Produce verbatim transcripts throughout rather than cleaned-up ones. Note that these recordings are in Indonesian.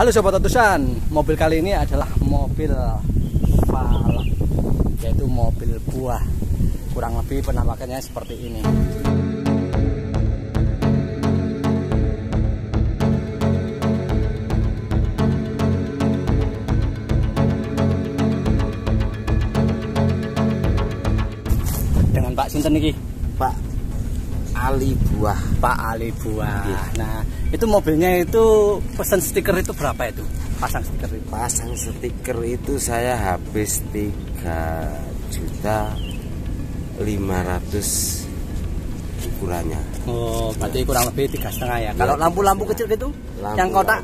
Halo Sobat Otosan, mobil kali ini adalah mobil palak, yaitu mobil buah. Kurang lebih penampakannya seperti ini. Dengan Pak sinten niki, Pak Ali Buah. Pak Ali Buah. Nah, itu mobilnya itu pesan stiker itu berapa itu? Pasang stiker itu. Pasang stiker itu saya habis tiga juta lima ratus ukurannya. Oh, berarti kurang lebih tiga setengah ya. Kalau lampu-lampu kecil itu, lampu, yang kotak?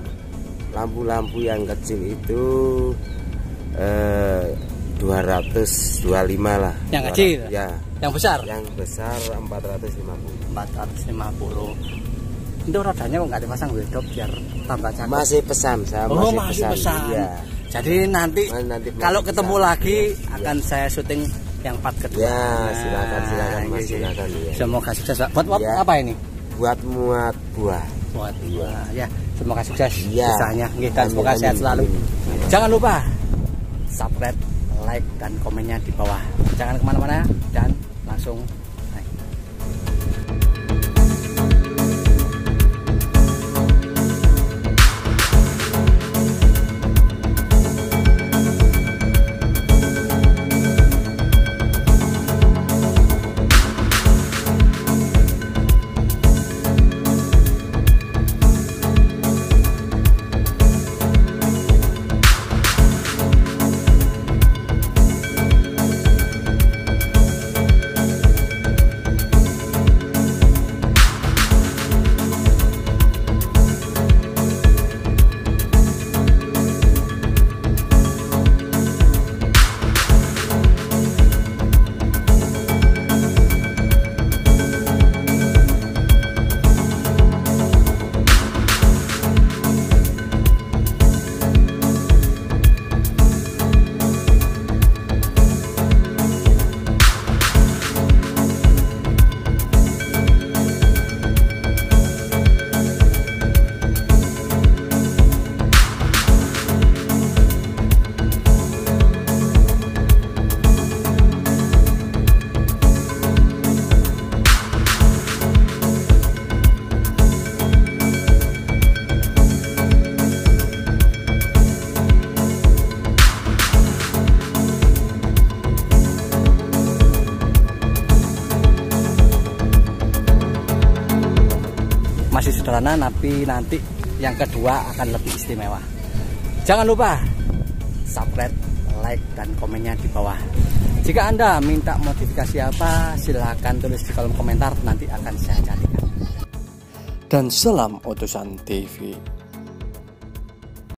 Lampu-lampu yang kecil itu eh, dua ratus dua puluh lima lah. Yang dua ratus, kecil? Ya. Yang besar? Yang besar empat ratus lima puluh. empat ratus lima puluh. Itu rodanya kok nggak dipasang wedok biar tambah cantik. Masih pesan saya. Oh, masih, masih pesan. Iya. Jadi nanti, nanti kalau ketemu pesan lagi iya. akan saya syuting yang part kedua. Ya, silakan silakan Mas, silakan. Iya. Semoga sukses. Buat, buat iya. apa ini? Buat muat buah. Buat buah. Ya, semoga sukses iya. usahanya. Kita semoga sehat selalu. Amin. Jangan lupa subscribe, like dan komennya di bawah. Jangan kemana-mana dan langsung masih sederhana, tapi nanti yang kedua akan lebih istimewa. Jangan lupa subscribe, like, dan komennya di bawah. Jika Anda minta modifikasi apa, silahkan tulis di kolom komentar, nanti akan saya jadikan. Dan salam Otosan T V.